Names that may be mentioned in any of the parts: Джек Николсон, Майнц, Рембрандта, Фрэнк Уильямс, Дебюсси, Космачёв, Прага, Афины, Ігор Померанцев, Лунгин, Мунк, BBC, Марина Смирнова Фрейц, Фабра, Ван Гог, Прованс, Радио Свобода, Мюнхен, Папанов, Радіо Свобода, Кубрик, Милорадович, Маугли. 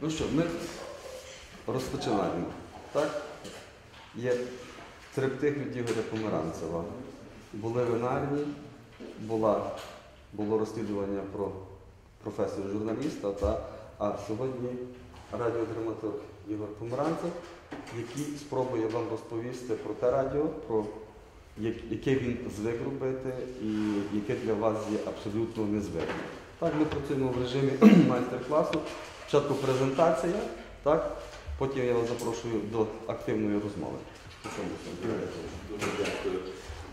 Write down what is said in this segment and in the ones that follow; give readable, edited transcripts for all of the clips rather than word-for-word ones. Ну що, ми розпочинаємо. Так? Є триптих від Ігоря Померанцева. Були винарні, було розслідування про професора-журналіста, а сьогодні радіодраматург Ігор Померанцев, який спробує вам розповісти про те радіо, про яке він звик робити і яке для вас є абсолютно незвикне. Так, ми працюємо в режимі майстер-класу. Спочатку презентація, так? Потім я вас запрошую до активної розмови. Дуже дякую.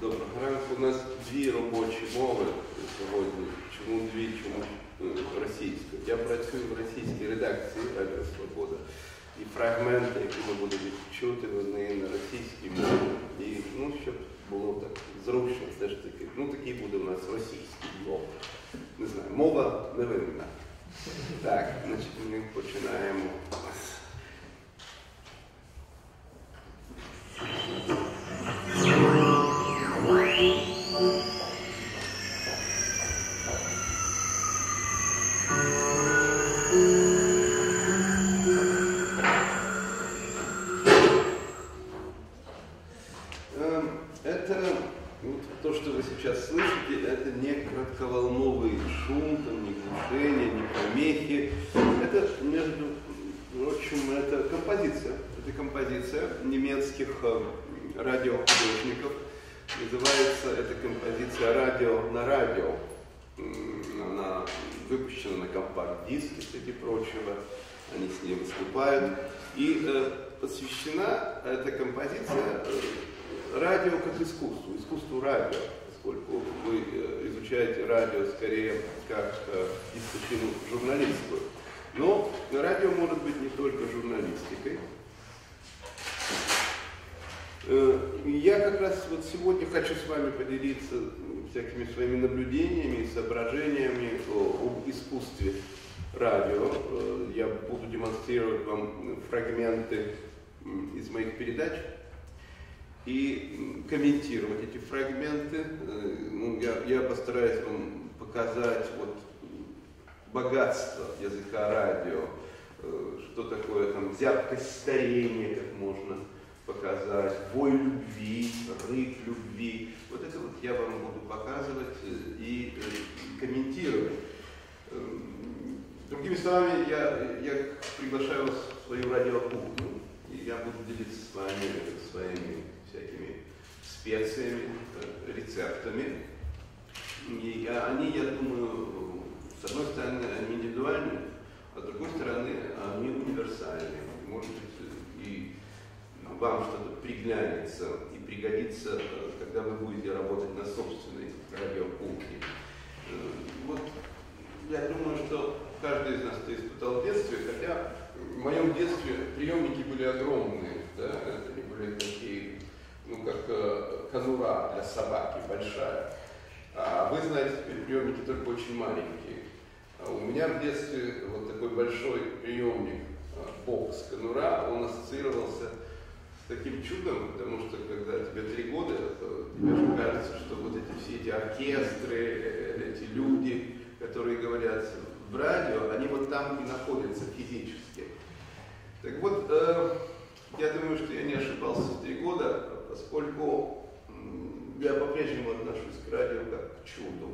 Доброго ранку. У нас дві робочі мови сьогодні. Чому дві, чому російською? Я працюю в російській редакції Радіо Свобода. І фрагменти, які ми будемо чути, вони на російській мові. І, ну, щоб було так зручно, все ж таки. Ну, такий буде у нас російський блок. Не знаю, мова невинна. Так, значить, ми починаємо. Это вот, то, что вы сейчас слышите, это не кратковолновый шум, там, не глушение, не помехи. Это, между прочим, это композиция. Это композиция немецких радиохудожников. Называется эта композиция «Радио на радио». Она выпущена на компакт-диске, среди прочего. Они с ней выступают. И посвящена эта композиция радио как искусству, искусству радио, поскольку вы изучаете радио скорее как дисциплину журналистскую. Но радио может быть не только журналистикой. Я как раз вот сегодня хочу с вами поделиться всякими своими наблюдениями и соображениями об искусстве радио. Я буду демонстрировать вам фрагменты из моих передач и комментировать эти фрагменты. Я постараюсь вам показать вот богатство языка радио, что такое там зябкость старения, как можно показать, вой любви, рык любви. Вот это вот я вам буду показывать и комментировать. Другими словами, я приглашаю вас в свою радиокухню, и я буду делиться с вами своими всякими специями, рецептами. И они, я думаю, с одной стороны, они индивидуальны, а с другой стороны, они универсальны. Может быть, и вам что-то приглянется и пригодится, когда вы будете работать на собственной радиокухне. Вот, я думаю, что каждый из нас это испытал в детстве, хотя в моем детстве приемники были огромные, да? Они были такие, ну, как конура для собаки, большая. А вы знаете, теперь приемники только очень маленькие. А у меня в детстве вот такой большой приемник, бокс конура, он ассоциировался с таким чудом, потому что когда тебе 3 года, тебе же кажется, что вот эти все эти оркестры, эти люди, которые говорят в радио, они вот там и находятся физически. Так вот, я думаю, что я не ошибался в 3 года, поскольку я по-прежнему отношусь к радио как к чуду.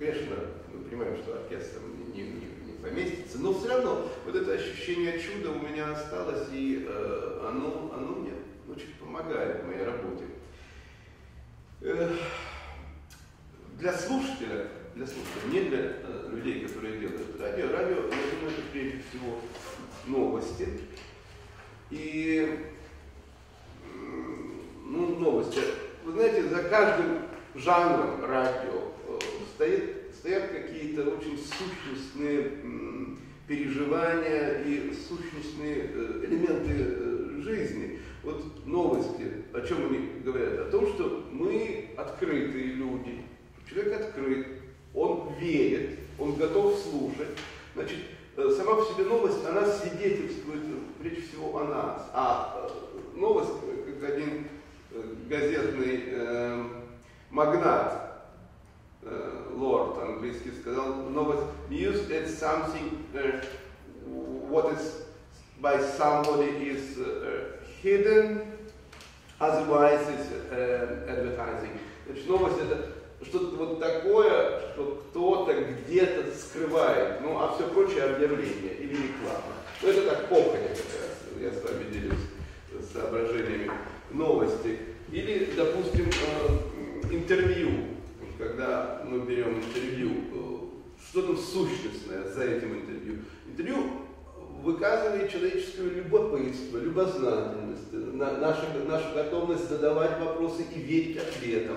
Конечно, мы понимаем, что оркестр не поместится, но все равно вот это ощущение чуда у меня осталось, и оно мне очень помогает в моей работе. Для слушателя, не для людей, которые делают радио. Радио, я думаю, это прежде всего новости. И, ну, новости. Вы знаете, за каждым жанром радио стоят какие-то очень сущностные переживания и сущностные элементы жизни. Вот новости, о чем они говорят? О том, что мы открытые люди. Человек открыт, он верит, он готов слушать. Значит, сама по себе новость, она свидетельствует прежде всего о нас. А новость, как один газетный магнат, лорд английский, сказал, новость, news is something what is by somebody is hidden, otherwise it's advertising. Значит, новость — это что-то вот такое, что кто-то где-то скрывает, ну а все прочее — объявление или реклама. Ну это так походя, как раз я с вами делюсь соображениями. Новости. Или, допустим, интервью. Когда мы берем интервью, что там сущностное за этим интервью? Интервью выказывает человеческое любопытство, любознательность, нашу готовность задавать вопросы и верить ответам.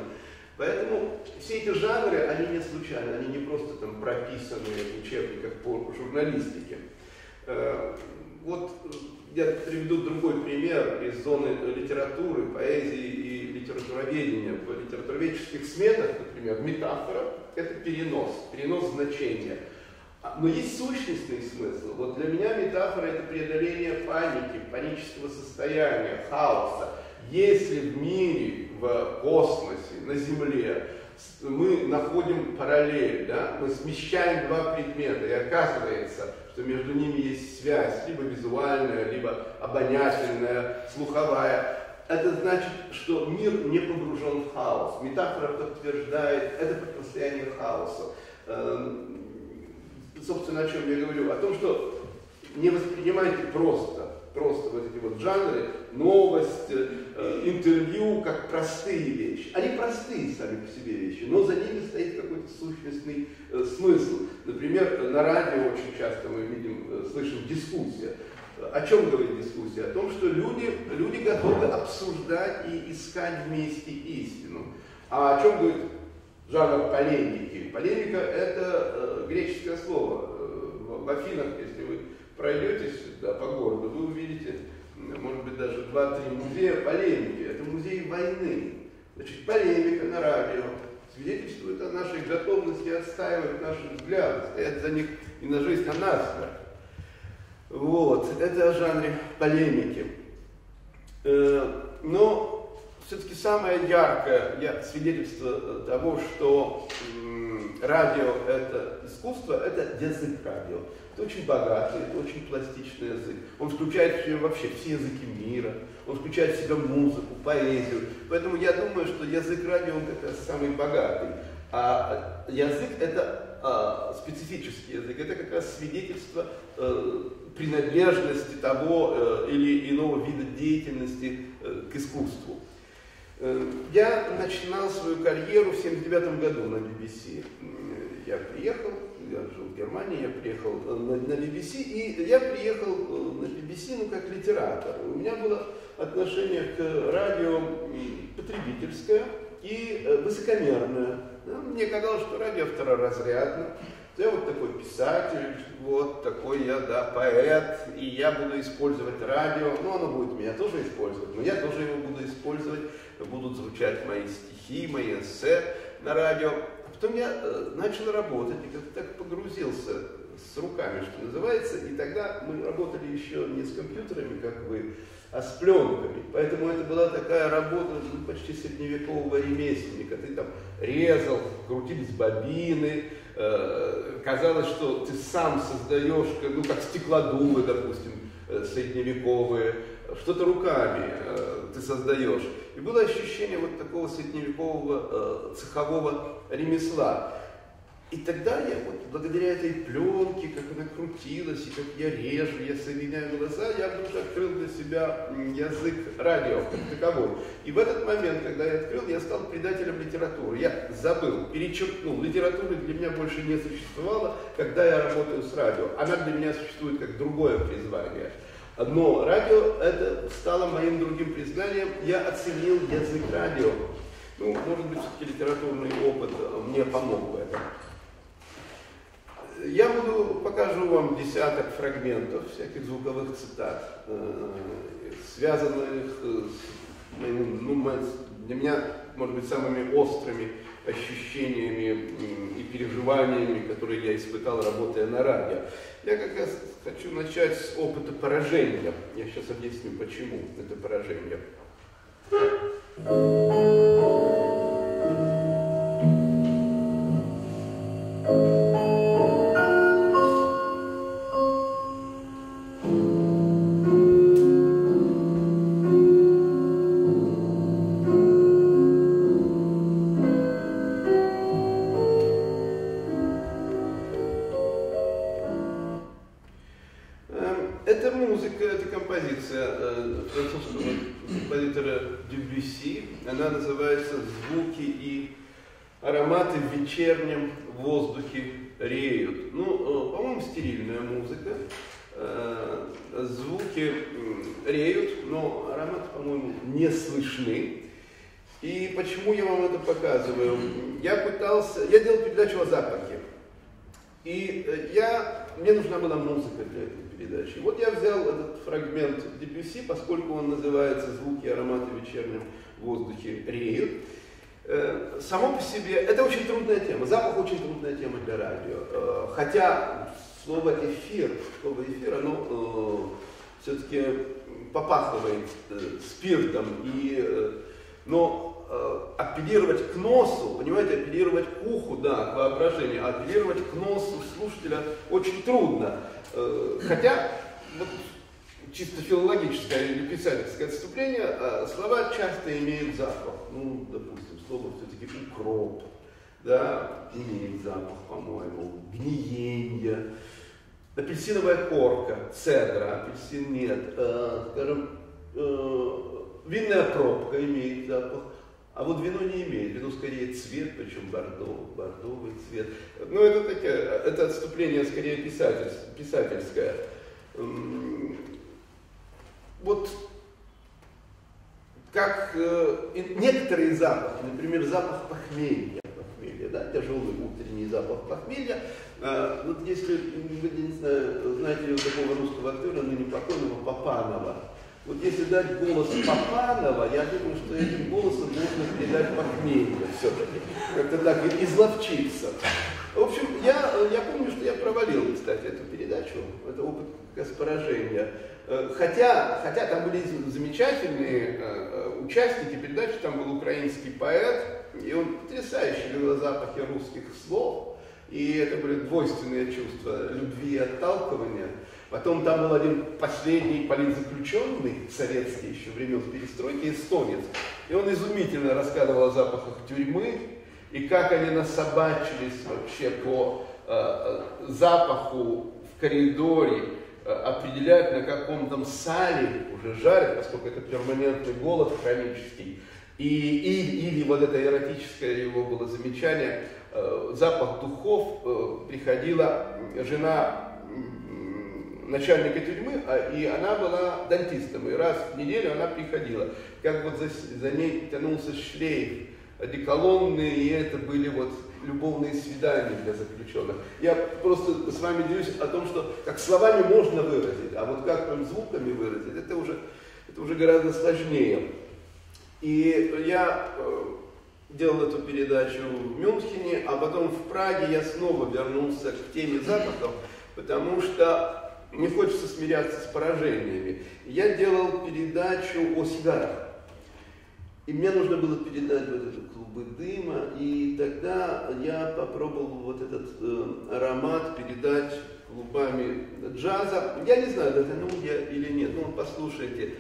Поэтому все эти жанры, они не случайны, они не просто там прописаны в учебниках по журналистике. Вот я приведу другой пример из зоны литературы, поэзии и литературоведения. В литературоведческих сметах, например, метафора – это перенос значения. Но есть сущностный смысл. Вот для меня метафора – это преодоление паники, панического состояния, хаоса. Если в мире, в космосе, на Земле мы находим параллель, да? Мы смещаем два предмета, и оказывается, что между ними есть связь, либо визуальная, либо обонятельная, слуховая. Это значит, что мир не погружен в хаос. Метафора подтверждает это противостояние хаоса. Собственно, о чем я говорю? О том, что не воспринимайте просто вот эти вот жанры, новость, интервью, как простые вещи. Они простые сами по себе вещи, но за ними стоит какой-то сущностный смысл. Например, на радио очень часто мы видим, слышим дискуссия. О чем говорит дискуссия? О том, что люди готовы обсуждать и искать вместе истину. А о чем говорит жанр полемики? Полемика – это греческое слово. В Афинах, если вы пройдетесь сюда по городу, вы увидите, может быть, даже 2-3 музея полемики. Это музей войны. Значит, полемика на радио свидетельствует о нашей готовности отстаивать наши взгляды, стоять за них и на жизнь, а насмерть. Вот, это о жанре полемики. Но все-таки самое яркое свидетельство того, что радио – это искусство, это язык радио. Это очень богатый, это очень пластичный язык. Он включает в себя вообще все языки мира, он включает в себя музыку, поэзию. Поэтому я думаю, что язык радио – он как раз самый богатый. А язык – это специфический язык, это как раз свидетельство принадлежности того или иного вида деятельности к искусству. Я начинал свою карьеру в 1979 году на BBC. Я жил в Германии, я приехал на BBC, и я приехал на BBC, ну, как литератор. У меня было отношение к радио потребительское и высокомерное. Мне казалось, что радио второразрядно. Я вот такой писатель, вот такой я, да, поэт, и я буду использовать радио, ну оно будет меня тоже использовать, но я тоже его буду использовать, будут звучать мои стихи, мои эссе на радио. А потом я начал работать и как-то так погрузился с руками, что называется, и тогда мы работали еще не с компьютерами, как вы, а с пленками. Поэтому это была такая работа, ну, почти средневекового ремесленника. Ты там резал, крутились бобины, казалось, что ты сам создаешь, ну, как стеклодувы, допустим, средневековые, что-то руками ты создаешь. И было ощущение вот такого средневекового цехового ремесла. И тогда я вот благодаря этой пленке, как она крутилась, и как я режу, я соединяю глаза, я вдруг открыл для себя язык радио как таковой. И в этот момент, когда я открыл, я стал предателем литературы. Я забыл, перечеркнул. Литературы для меня больше не существовало, когда я работаю с радио. Она для меня существует как другое призвание. Но радио это стало моим другим признанием. Я оценил язык радио. Ну, может быть, все-таки литературный опыт мне помог в этом. Я покажу вам десяток фрагментов всяких звуковых цитат, связанных с для меня, может быть, самыми острыми ощущениями и переживаниями, которые я испытал, работая на радио. Я как раз хочу начать с опыта поражения. Я сейчас объясню, почему это поражение. Это музыка, это композиция французского композитора Дебюсси. Она называется «Звуки и ароматы в вечернем воздухе реют». Ну, по-моему, стерильная музыка. Звуки реют, но ароматы, по-моему, не слышны. И почему я вам это показываю? Я делал передачу о запахе. И мне нужна была музыка для этой передачи. Вот я взял этот фрагмент Дебюсси, поскольку он называется «Звуки и ароматы в вечернем воздухе реют». Само по себе, это очень трудная тема, запах очень трудная тема для радио. Хотя слово «эфир», оно все-таки попахивает спиртом. Но апеллировать к носу, понимаете, апеллировать к уху, да, к воображению, а апеллировать к носу слушателя очень трудно. Хотя, вот, чисто филологическое или писательское отступление, слова часто имеют запах. Ну, допустим, слово все-таки «укроп», да, имеет запах, по-моему, «гниение», «апельсиновая корка», «цедра», «апельсин нет», скажем, винная пробка имеет запах, а вот вино не имеет. Вино скорее цвет, причем бордовый цвет. Ну, это отступление скорее писательское. Вот как некоторые запахи, например, запах похмелья, да, тяжелый утренний запах похмелья. Вот если вы не знаете такого русского актера, ныне покойного, Папанова. Вот если дать голос Папанова, я думаю, что этим голосом можно передать похмелье все-таки. Как-то так изловчиться. В общем, я помню, что я провалил, кстати, эту передачу. Это опыт как раз поражения. Хотя там были замечательные участники передачи, там был украинский поэт, и он потрясающе говорил о запахе русских слов. И это были двойственные чувства любви и отталкивания. Потом там был один последний политзаключенный, советский еще времен перестройки, эстонец. И он изумительно рассказывал о запахах тюрьмы и как они насобачились вообще по запаху в коридоре определять, на каком там сале уже жарят, поскольку это перманентный голод хронический. Или вот это эротическое его было замечание, запах духов приходила жена начальника тюрьмы, и она была дантистом, и раз в неделю она приходила. Как вот за ней тянулся шлейф одеколонный, и это были вот любовные свидания для заключенных. Я просто с вами делюсь о том, что как словами можно выразить, а вот как там звуками выразить, это уже гораздо сложнее. И я делал эту передачу в Мюнхене, а потом в Праге я снова вернулся к теме запахов, потому что не хочется смиряться с поражениями. Я делал передачу о сигарах. И мне нужно было передать вот эти клубы дыма. И тогда я попробовал вот этот аромат передать клубами джаза. Я не знаю, дотянул я или нет, но послушайте.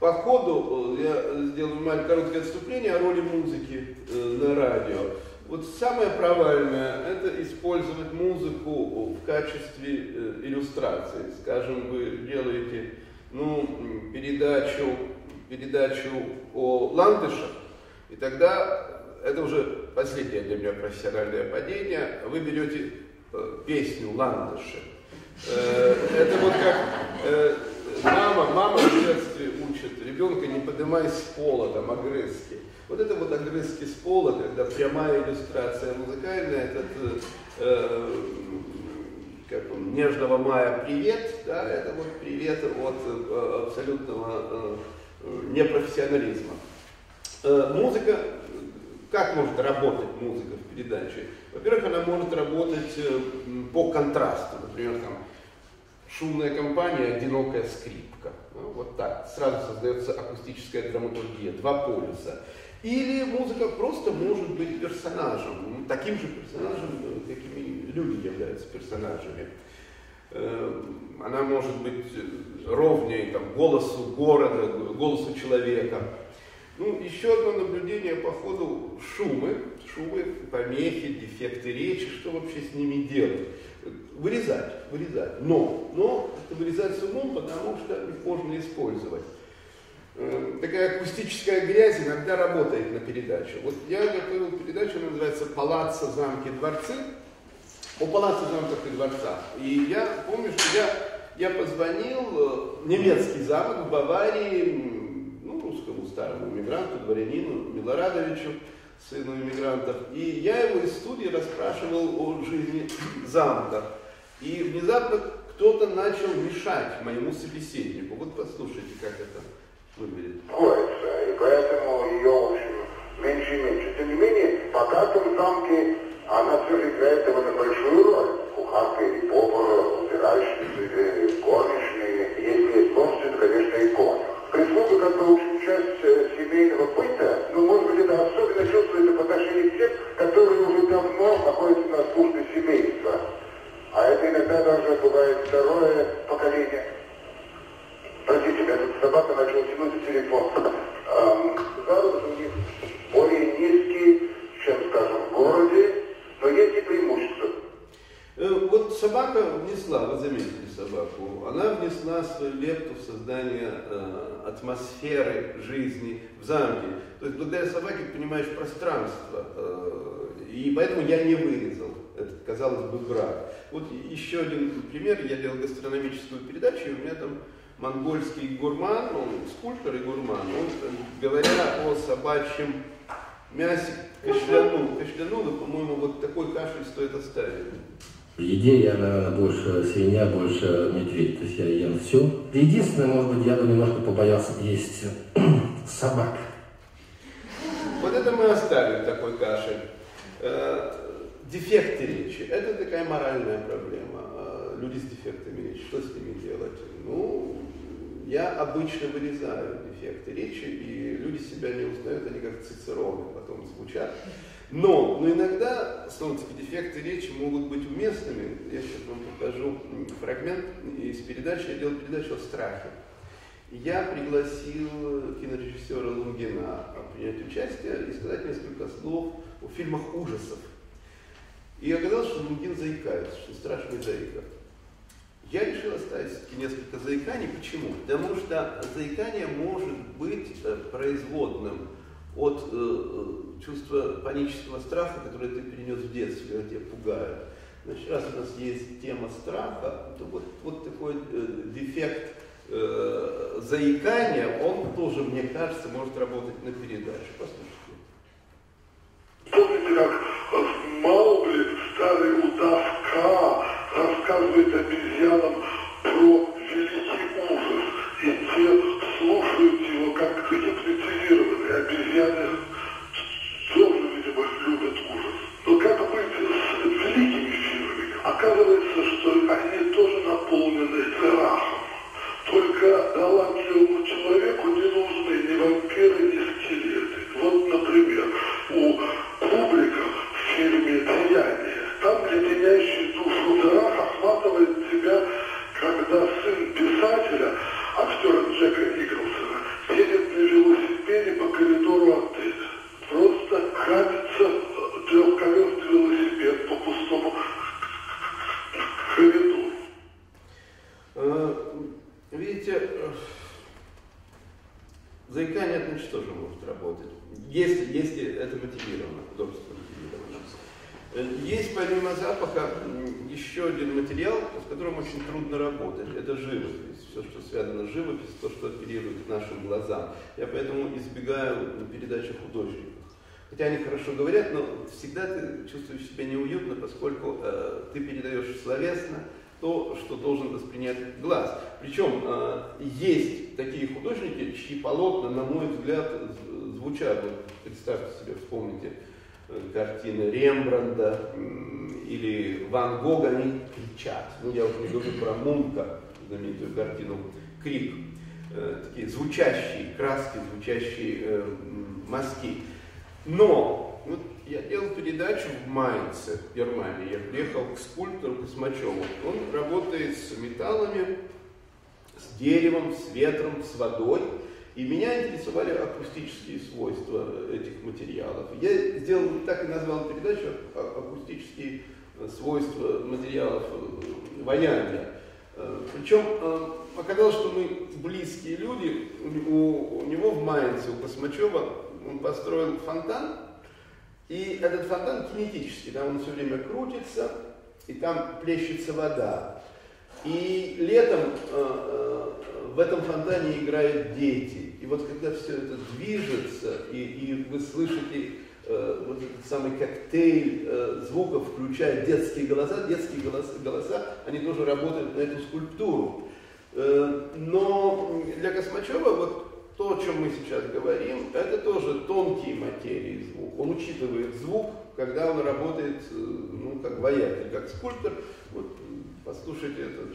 По ходу я сделаю маленькое короткое отступление о роли музыки на радио. Вот самое провальное – это использовать музыку в качестве иллюстрации. Скажем, вы делаете передачу о ландышах, и тогда, это уже последнее для меня профессиональное падение, вы берете песню «Ландыши». Это вот как мама в детстве учит ребенка «не поднимай с пола», там, огрызки. Вот это вот огрызки с пола, когда прямая иллюстрация музыкальная, этот, «Нежного мая привет», да, это вот привет от абсолютного непрофессионализма. Музыка, как может работать музыка в передаче? Во-первых, она может работать по контрасту, например, там, шумная компания, одинокая скрипка. Ну, вот так. Сразу создается акустическая драматургия, два полюса. Или музыка просто может быть персонажем, таким же персонажем, какими люди являются персонажами. Она может быть ровнее там, голосу города, голосу человека. Ну, еще одно наблюдение по ходу шумы, помехи, дефекты речи, что вообще с ними делать. Вырезать. Но это вырезать с умом, потому что их можно использовать. Такая акустическая грязь иногда работает на передачу. Вот я готовил передачу, она называется «Палаццо, замки, дворцы». О палаццо, замках и дворцах. И я помню, что я позвонил в немецкий замок в Баварии, ну, русскому старому иммигранту, дворянину Милорадовичу, сыну иммигрантов. И я его из студии расспрашивал о жизни замка. И внезапно кто-то начал мешать моему собеседнику. Вот послушайте, как это выглядит. И поэтому ее, в общем, меньше и меньше. Тем не менее, пока в том замке она все же играет довольно большую роль. Кухарка или повар, убиральщица, горничные. Если есть горничные, конечно, и конюх. Прислуга, как бы, в общем, часть семейного быта, но, может быть, это особенно чувствуется в отношении тех, которые уже давно находятся на службе семейства. А это иногда даже бывает второе поколение. Простите, меня тут собака начала тянуть телефон. Заработок у них более низкий, чем, скажем, в городе, но есть и преимущество. Вот собака внесла, вы заметили собаку, она внесла свою лепту в создание атмосферы жизни в замке. То есть благодаря собаке ты понимаешь пространство, и поэтому я не вырезал этот, казалось бы, брак. Вот еще один пример, я делал гастрономическую передачу, и у меня там монгольский гурман, он скульптор и гурман, он, говоря о собачьем мясе, кашлянул, да, по-моему, вот такой кашель стоит оставить. В еде я, наверное, больше свинья, больше медведь, то есть я ем все. Единственное, может быть, я бы немножко побоялся есть собак. Вот это мы оставим, такой кашель. Дефекты речи, это такая моральная проблема. Люди с дефектами речи, что с ними делать? Ну, я обычно вырезаю дефекты речи, и люди себя не узнают, они как цицероны потом звучат. Но иногда, снова-таки, дефекты речи могут быть уместными. Я сейчас вам покажу фрагмент из передачи, я делал передачу о страхе. Я пригласил кинорежиссера Лунгина принять участие и сказать несколько слов о фильмах ужасов. И оказалось, что Лунгин заикается, что страшный заика. Я решил оставить несколько заиканий. Почему? Потому что заикание может быть производным от чувства панического страха, которое ты перенес в детстве, когда тебя пугают. Значит, раз у нас есть тема страха, то вот такой дефект заикания, он тоже, мне кажется, может работать на передаче. Послушайте. Помните, как Маугли, старый удавка, рассказывает обезьянам про великий ужас, и те слушают его как гипнотизированные. Обезьяны тоже, видимо, любят ужас. Но как быть с великими фильмами? Оказывается, что они тоже наполнены страхом. Только талантливому человеку не нужны ни вампиры, ни скелеты. Вот, например, у Кубрика в фильме «Деяние». Там, где теняющий душу страх охватывает тебя, когда сын писателя, актера Джека Николсона, едет на велосипеде по коридору отеля. Просто катится трехколесный велосипед по пустому коридору. Видите, заикание от ничто тоже может работать, если это мотивировано, художественно мотивировано. Есть помимо запаха еще один материал, с которым очень трудно работать. Это живопись, все, что связано с живописью, то, что апеллирует к нашим глазам. Я поэтому избегаю передачи художников. Хотя они хорошо говорят, но всегда ты чувствуешь себя неуютно, поскольку ты передаешь словесно то, что должен воспринять глаз. Причем есть такие художники, чьи полотна, на мой взгляд, звучат. Вот представьте себе, вспомните картины Рембрандта или Ван Гога, они кричат. Ну, я уже не говорю про Мунка, знаменитую картину «Крик». Такие звучащие краски, звучащие мазки. Но вот я делал передачу в Майнце, в Германии. Я приехал к скульптору Космачёву. Он работает с металлами, с деревом, с ветром, с водой. И меня интересовали акустические свойства этих материалов. Я сделал, так и назвал передачу, акустические свойства материалов воняния. Причем оказалось, что мы близкие люди. У него в Майнце, у Космачёва, он построил фонтан. И этот фонтан кинетический, там он все время крутится, и там плещется вода. И летом в этом фонтане играют дети. И вот когда все это движется, и вы слышите вот этот самый коктейль звуков, включая детские голоса, они тоже работают на эту скульптуру. Но для Космачёва вот то, о чем мы сейчас говорим, это тоже тонкие материи звук. Он учитывает звук, когда он работает, ну, как ваятель, как скульптор. Вот, послушайте этот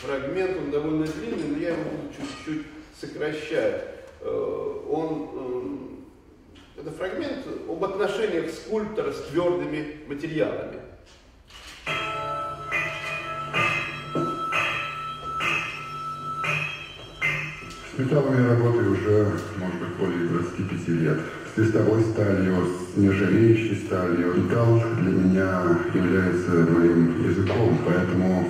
фрагмент, он довольно длинный, но я его буду чуть-чуть сокращать. Это фрагмент об отношениях скульптора с твердыми материалами. С металлами я работаю уже, может быть, более 25 лет. С листовой сталью, с нержавеющей сталью. Металл для меня является моим языком, поэтому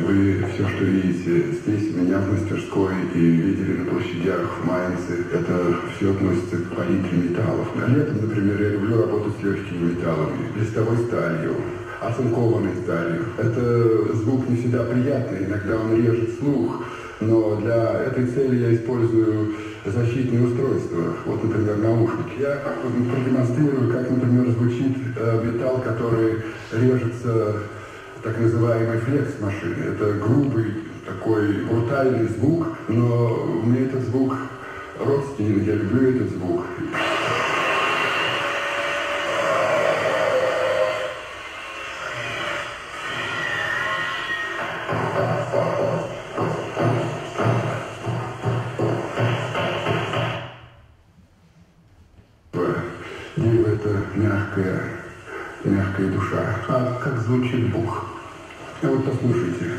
вы все, что видите здесь, у меня в мастерской и видели на площадях, в Майнце, это все относится к палитре металлов. Летом, например, я люблю работать с легкими металлами, листовой сталью, оцинкованной сталью. Это звук не всегда приятный, иногда он режет слух. Но для этой цели я использую защитные устройства, вот, например, наушники. Я продемонстрирую, как, например, звучит металл, который режется, так называемый флекс машины. Это грубый, такой брутальный звук, но мне этот звук родственен, я люблю этот звук. Мягкая душа. А как звучит Бог? А вот послушайте.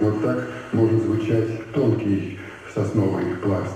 Вот так может звучать тонкий сосновый пласт.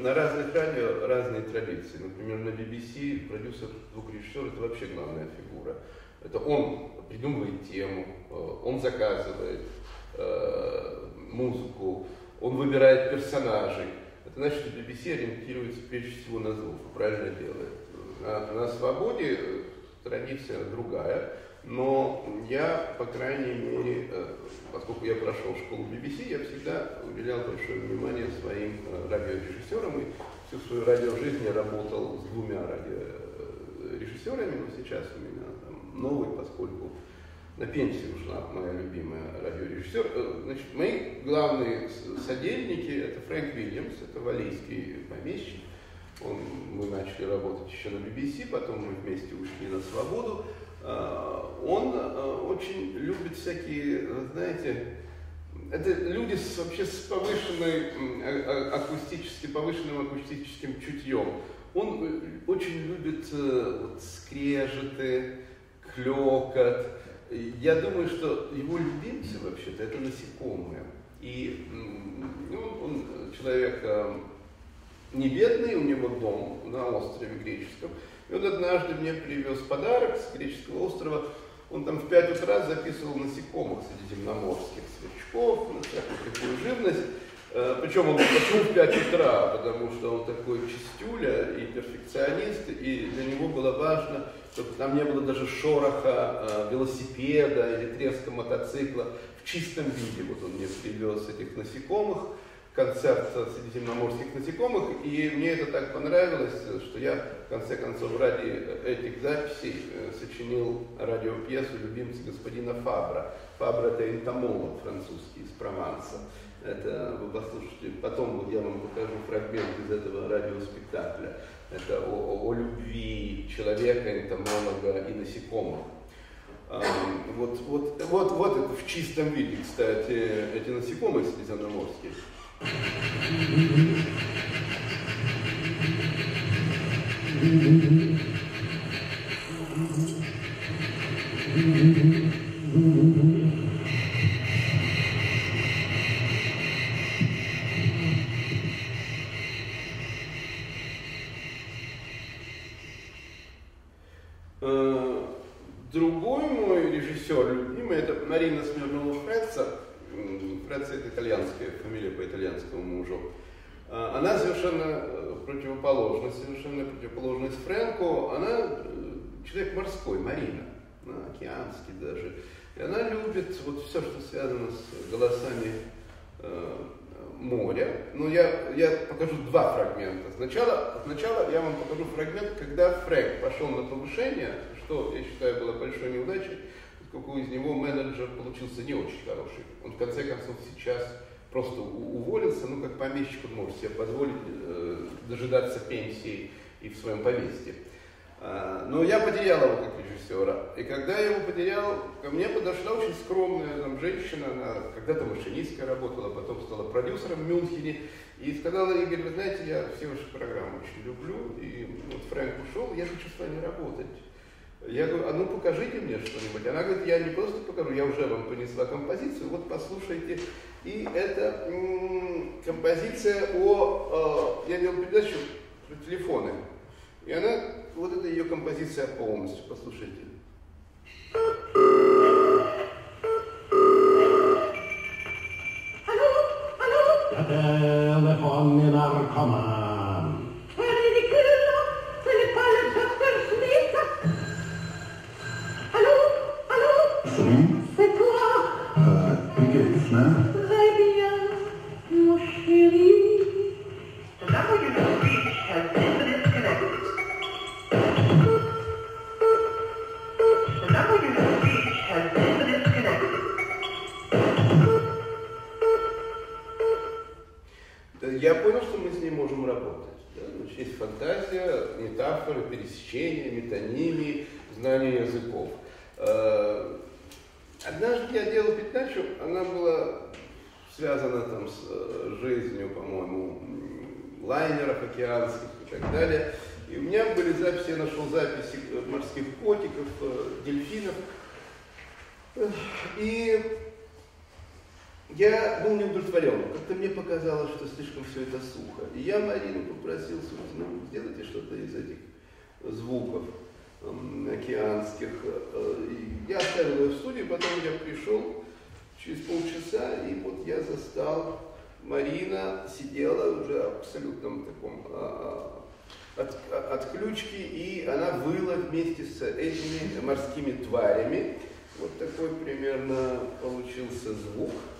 На разных радио разные традиции. Например, на BBC продюсер, звукорежиссер — это вообще главная фигура. Это он придумывает тему, он заказывает музыку, он выбирает персонажей. Это значит, что BBC ориентируется прежде всего на звук, правильно делает. На свободе традиция другая, но я, по крайней мере, поскольку я прошел школу BBC, я всегда уделял большое внимание своим радиорежиссерам, и всю свою радиожизнь я работал с двумя радиорежиссерами, но сейчас у меня там новый, поскольку на пенсию ушла моя любимая радиорежиссер. Значит, мои главные содельники — это Фрэнк Уильямс, это валийский помещик. Мы начали работать еще на BBC, потом мы вместе ушли на свободу. Он очень любит всякие, знаете, это люди вообще с повышенным акустическим чутьем. Он очень любит вот, скрежеты, клёкот. Я думаю, что его любимцы вообще-то это насекомые. И он человек не бедный, у него дом на острове греческом. И вот однажды мне привез подарок с греческого острова. Он там в 5 утра записывал насекомых средиземноморских, сверчков, всякую живность. Причем он почему в 5 утра, потому что он такой чистюля и перфекционист, и для него было важно, чтобы там не было даже шороха велосипеда или треска мотоцикла в чистом виде. Вот он мне привез этих насекомых, концерт средиземноморских насекомых, и мне это так понравилось, что я, в конце концов, ради этих записей сочинил радиопьесу «Любимцы господина Фабра». Фабра – это энтомолог французский из Прованса. Это вы послушайте, потом вот я вам покажу фрагмент из этого радиоспектакля. Это о любви человека, энтомолога и насекомых. Вот это в чистом виде, кстати, эти насекомые средиземноморские. Другой мой режиссер любимый — это Марина Смирнова Фрейц. Фрейц — это итальянская фамилия по итальянскому мужу. Она совершенно противоположность Фрэнку. Она человек морской, Марина, океанский даже. И она любит вот все, что связано с голосами моря. Но я покажу два фрагмента. Сначала я вам покажу фрагмент, когда Фрэнк пошел на повышение, что, я считаю, было большой неудачей, поскольку из него менеджер получился не очень хороший. Он, в конце концов, сейчас просто уволился, ну, как помещик он может себе позволить дожидаться пенсии и в своем поместье. Но я потерял его как режиссера. И когда я его потерял, ко мне подошла очень скромная там женщина, она когда-то машинисткой работала, потом стала продюсером в Мюнхене, и сказала: Игорь, вы знаете, я все ваши программы очень люблю, и вот Фрэнк ушел, я хочу с вами работать. Я говорю: а ну покажите мне что-нибудь. Она говорит: я не просто покажу, я уже вам принесла композицию, вот послушайте. И это композиция о... я делал передачу про телефоны. И она... вот это ее композиция полностью, послушайте. Телефонный наркоман. Я понял, что мы с ней можем работать. Да? Значит, есть фантазия, метафоры, пересечения, метонимии, знание языков. Однажды я делал передачу, она была связана там с жизнью, по-моему, лайнеров океанских и так далее. И у меня были записи, я нашел записи морских котиков, дельфинов. И я был не удовлетворен. Как-то мне показалось, что слишком все это сухо. И я Марину попросил: ну, сделайте что-то из этих звуков океанских. И я оставил ее в студии, потом я пришел через полчаса, и вот я застал, Марина сидела уже в абсолютном таком отключке, и она выла вместе с этими морскими тварями. Вот такой примерно получился звук.